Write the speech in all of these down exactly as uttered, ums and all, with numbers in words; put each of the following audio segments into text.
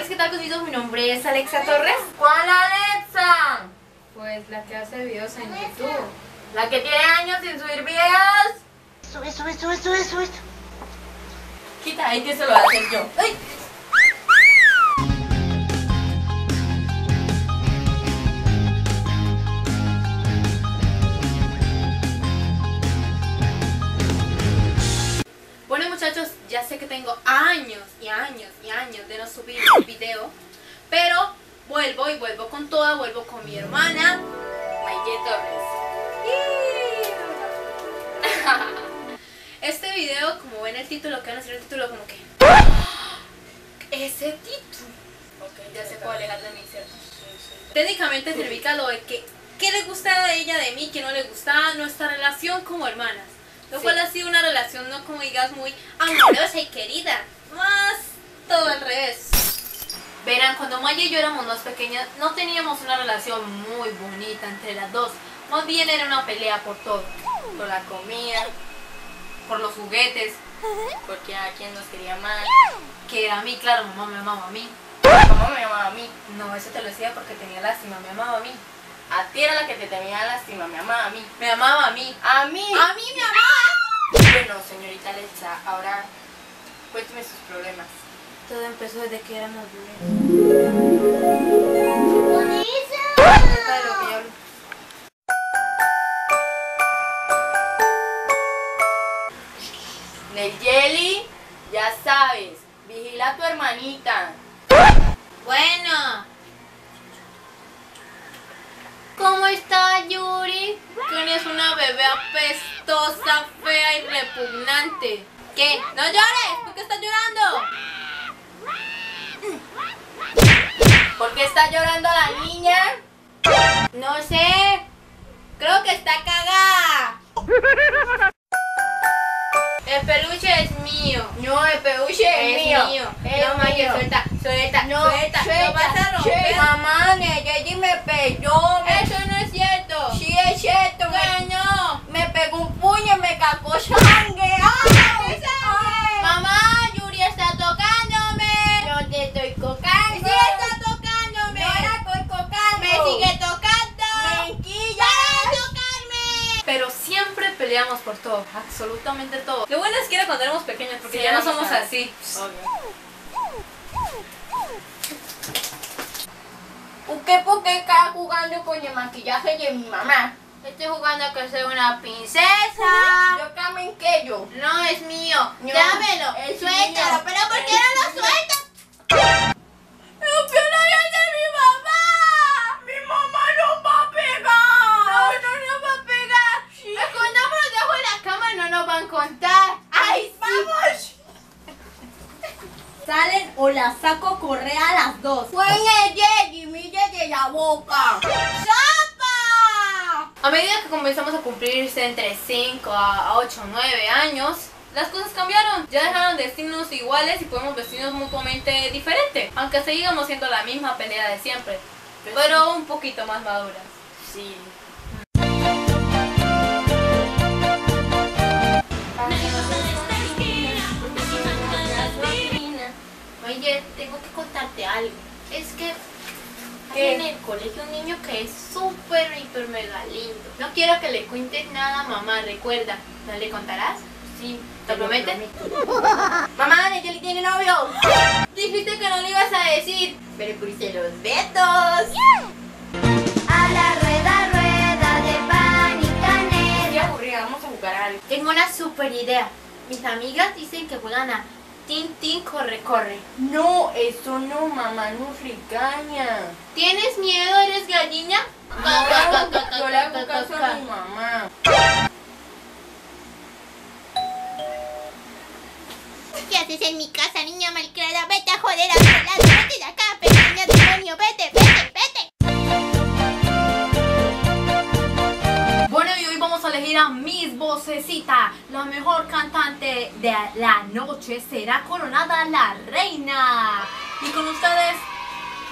Hola, ¿qué tal con mis dos? Mi nombre es Alexa Torres. ¿Cuál Alexa? Pues la que hace videos en YouTube. La que tiene años sin subir videos. Sube, sube, sube, sube, sube. Quita, ahí que se lo voy a hacer yo. ¡Ay! Muchachos, ya sé que tengo años y años y años de no subir un video, pero vuelvo y vuelvo con toda, vuelvo con mi hermana Maiye Torres. Este video, como ven el título, que van a hacer el título como que ese título, okay, ya se puede alejar de mí, ¿cierto? Sí, sí. Técnicamente significa lo de que qué le gusta de ella, de mí, que no le gustaba nuestra relación como hermanas. Lo cual sí. Ha sido una relación, no como digas, muy amorosa y querida. Más todo al revés. Verán, cuando Maya y yo éramos más pequeñas, no teníamos una relación muy bonita entre las dos. Más bien era una pelea por todo. Por la comida, por los juguetes, porque a quien nos quería más. Que era a mí, claro, mamá me amaba a mí. Mamá me amaba a mí. No, eso te lo decía porque tenía lástima, me amaba a mí. A ti era la que te tenía lástima, me amaba a mí. Me amaba a mí. A mí. A mí me amaba. Bueno, señorita Alexa, ahora cuénteme sus problemas. Todo empezó desde que éramos bebés. Nayeli, ya sabes, vigila a tu hermanita. Bueno. ¿Cómo está Yuri? Tienes una bebé apestosa, fea y repugnante. ¿Qué? ¡No llores! ¿Por qué estás llorando? ¿Por qué está llorando la niña? No sé. Creo que está cagada. El peluche es mío. No, el peluche es, es mío. mío. Es no, Maya, suelta, suelta, no, suelta, suelta. No vas a romper. Suelta. Mamá, Nayeli me pegó. Eso no es cierto. Sí es cierto. Bueno. Me, me pegó un puño y me cagó sangre. ¡Ay! ¡Ay! Mamá, Yuri está tocándome. Yo te estoy tocando. Sí está tocándome. Yo la estoy tocando. Me sigue tocando. Tranquila. ¡Para de tocarme! Pero siempre peleamos por todo, absolutamente todo. Lo bueno es que era cuando éramos pequeños, porque sí, ya no somos sabes. así. ¿Usted por qué está jugando con el maquillaje de mi mamá? Estoy jugando a que soy una princesa. Yo también que yo. No, es mío. No, dámelo, es suéltalo. Mío. ¿Pero por qué no lo sueltas? O la saco correr a las dos. Fue Nayeli, mire de la boca. ¡Sapa! A medida que comenzamos a cumplirse entre cinco a ocho, nueve años, las cosas cambiaron. Ya dejaron de vestirnos iguales y podemos vestirnos mutuamente diferente. Aunque seguíamos siendo la misma pelea de siempre, pero un poquito más maduras. Sí. Oye, tengo que contarte algo. Es que hay en el colegio un niño que es súper, hiper, mega lindo. No quiero que le cuentes nada, mamá, recuerda. ¿No le contarás? Sí. ¿Te lo prometes? Mamá, Nayeli tiene novio. Dijiste que no le ibas a decir. Pero puse los vetos. Yeah. A la rueda, rueda de pan y canela. Qué aburrida, vamos a jugar algo. Tengo una super idea. Mis amigas dicen que juegan a Tin, tin, corre, corre. No, eso no, mamá, no fricaña. ¿Tienes miedo? ¿Eres gallina? No, yo le hago caso a mi mamá. ¿Qué haces en mi casa, niña malcriada? Vete a joder a tu lado, vete de acá, pequeña demonio, vete, vete, vete. Bueno, y hoy vamos a elegir a Miss Vocecita. La mejor cantante de la noche será coronada la reina. Y con ustedes,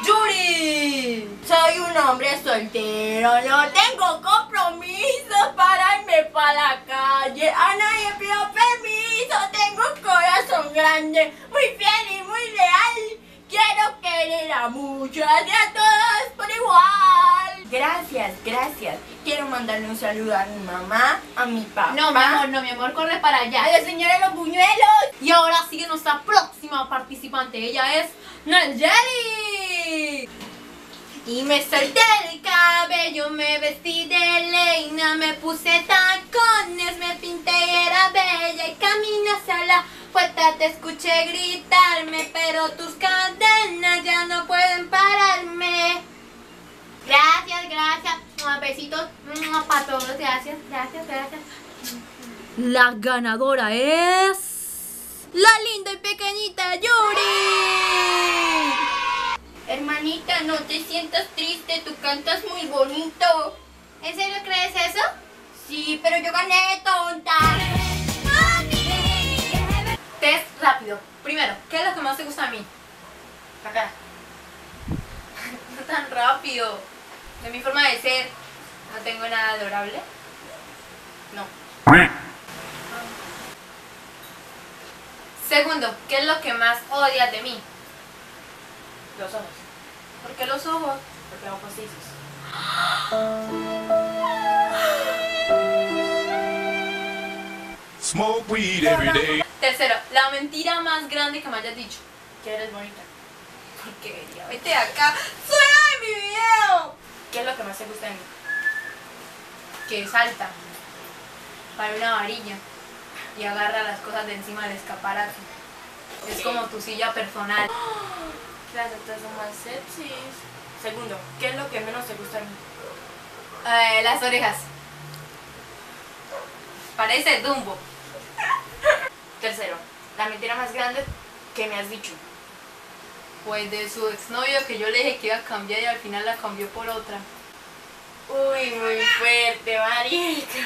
Yuri. Soy un hombre soltero, no tengo compromisos para irme para la calle. A nadie pido permiso, tengo un corazón grande, muy fiel y muy leal. Quiero que chamullan a todos por igual. Gracias, gracias. Quiero mandarle un saludo a mi mamá, a mi papá. No, mi amor, no, mi amor, corre para allá. ¡A la señora de los buñuelos! Y ahora sigue nuestra próxima participante. Ella es Nayeli. Y me solté el cabello, me vestí de leina, me puse tacones, me pinté y era bella. Y caminé hacia la puerta, te escuché gritarme, pero tus cadenas ya no pueden pararme. Gracias, gracias, besitos para todos, gracias, gracias, gracias. La ganadora es... la linda y pequeñita Yuri. Hermanita, no te sientas triste, tú cantas muy bonito. ¿En serio crees eso? Sí, pero yo gané, tonta. Test rápido. Primero, ¿qué es lo que más te gusta a mí? La cara. No tan rápido. De mi forma de ser, ¿no tengo nada adorable? No. Segundo, ¿qué es lo que más odias de mí? Los ojos. ¿Por qué los ojos? Porque ojos lisos. Tercero, la mentira más grande que me hayas dicho. Que eres bonita. Porque ya, vete acá. ¡Suena de mi video! ¿Qué es lo que más te gusta de mí? Que salta. Para una varilla. Y agarra las cosas de encima del escaparate. Okay. Es como tu silla personal. Las otras son más sexys. Segundo, ¿qué es lo que menos te gusta a mí? Eh, las orejas. Parece Dumbo. Tercero, la mentira más grande que me has dicho. Pues de su exnovio, que yo le dije que iba a cambiar y al final la cambió por otra. Uy, muy fuerte, marica.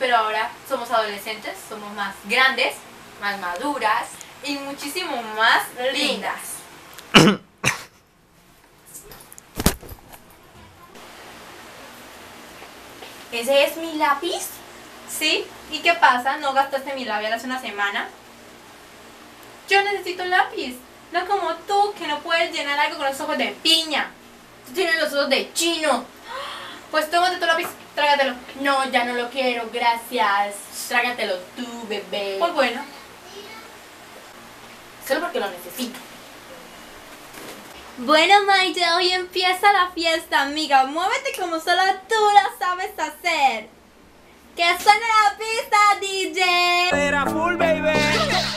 Pero ahora somos adolescentes, somos más grandes, más maduras y muchísimo más lindas. ¿Ese es mi lápiz? Sí. ¿Y qué pasa? ¿No gastaste mi labial hace una semana? Yo necesito un lápiz. No como tú, que no puedes llenar algo con los ojos de piña. Tú tienes los ojos de chino. Pues tómate tu lápiz, trágatelo. No, ya no lo quiero, gracias. Trágatelo tú, bebé. Pues bueno, solo porque lo necesito. Bueno, Maiye, hoy empieza la fiesta, amiga. Muévete como solo tú la sabes hacer. ¡Que suene la pista, D J! Era full, baby.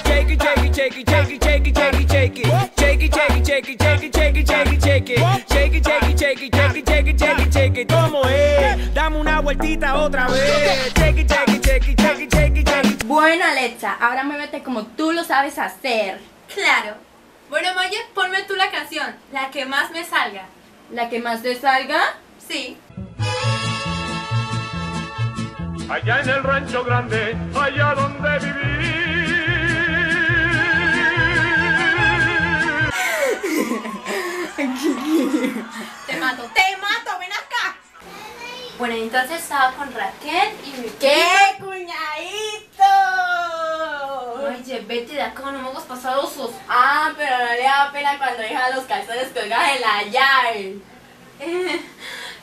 Shake it, shake it, shake it, shake it, shake it, shake it, shake it. Shake it, shake it, shake it, shake it, shake it, shake it, shake it. Shake it, shake it, shake it, shake it, shake it, shake it, shake it. ¿Cómo es? Dame una vueltita otra vez. Shake it, shake it, shake it, shake it, shake it, shake it. Bueno, Alexa, ahora muévete como tú lo sabes hacer. Claro. Bueno, Maiye, ponme tú la canción, la que más me salga. ¿La que más te salga? Sí. Allá en el rancho grande, allá donde viví. Te mato, te mato, ven acá. Bueno, entonces estaba con Raquel y Miquel. ¡Qué cuñadito! Oye, vete de acá, no me hagas pasar osos. Ah, pero no le da pena cuando deja los calzones colgados en la llave. Eh,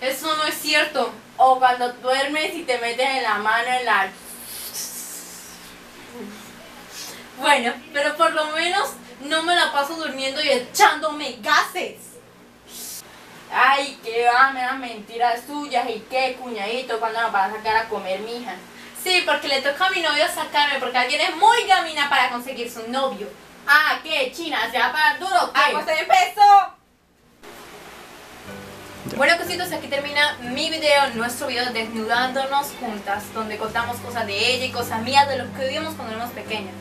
eso no es cierto. O cuando duermes y te metes en la mano en la... Bueno, pero por lo menos no me la paso durmiendo y echándome gases. Ay, qué vanas mentiras tuyas y qué cuñadito, cuando me vas a sacar a comer, mija. Sí, porque le toca a mi novio sacarme, porque alguien es muy gamina para conseguir su novio. Ah, ¿qué, china? ¿Se va a pagar duro? ¡Ay, no se me pesó! Bueno, cositos, aquí termina mi video, nuestro video Desnudándonos Juntas, donde contamos cosas de ella y cosas mías, de los que vivimos cuando éramos pequeñas.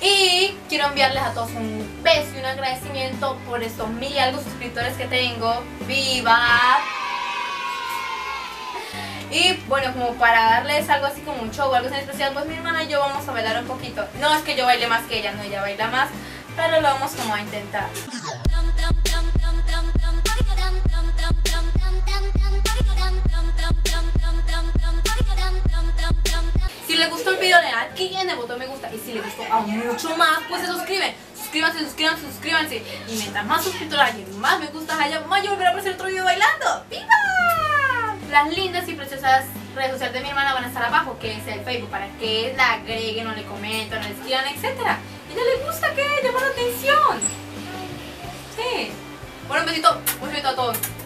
Y quiero enviarles a todos un beso y un agradecimiento por estos mil y algo suscriptores que tengo. ¡Viva! Y bueno, como para darles algo así como un show o algo en especial, pues mi hermana y yo vamos a bailar un poquito. No es que yo baile más que ella, no, ella baila más, pero lo vamos como a intentar. Si les gustó el video, le dan clic en el botón me gusta. Y si les gustó aún mucho más, pues se suscriben. suscríbanse, suscríbanse, suscríbanse. Y mientras más suscriptoras y más me gustas haya, más yo volveré a aparecer otro video bailando. ¡Viva! Las lindas y preciosas redes sociales de mi hermana van a estar abajo, que es el Facebook, para que la agreguen, o le comenten, o le escriban, etcétera. Y no les gusta que llamar la atención. Sí. Bueno, un besito, un besito a todos.